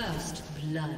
First blood.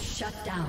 Shut down.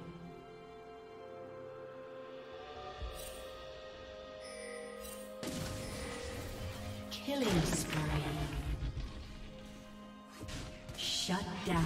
Killing spree. Shut down.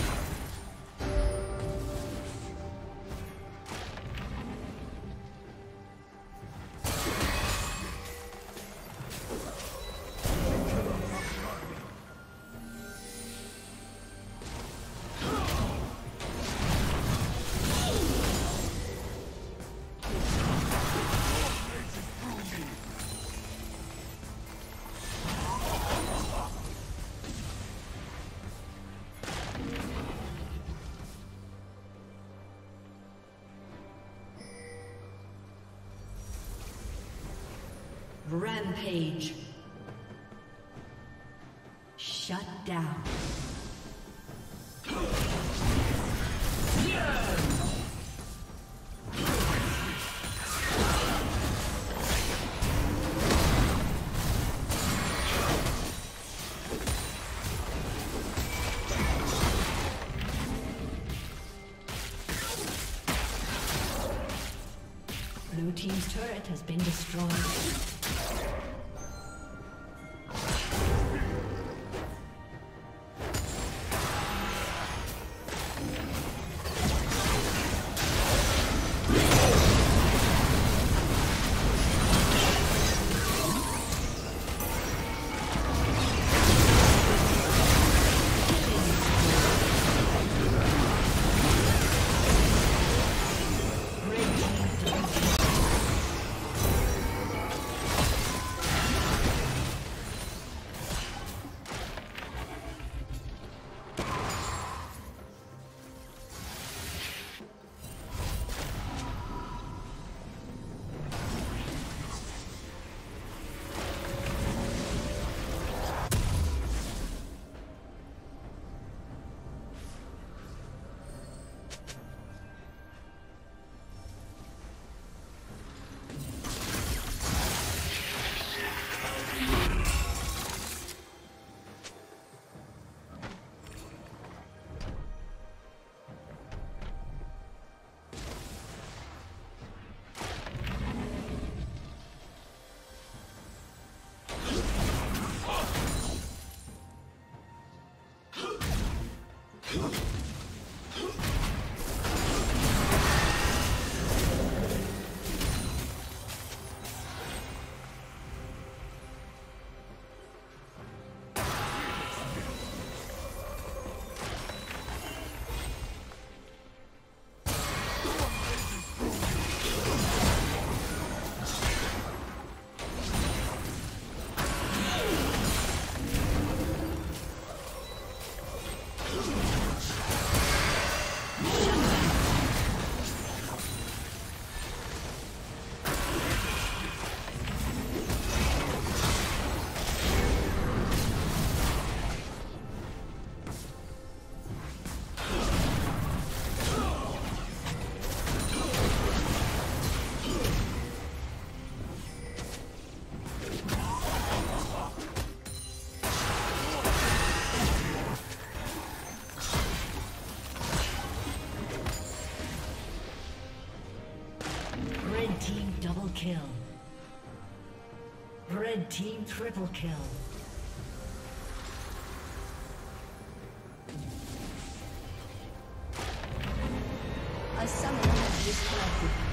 Rampage. Shut down. Blue team's turret has been destroyed. Kill. Red team triple kill. A summoner has disconnected.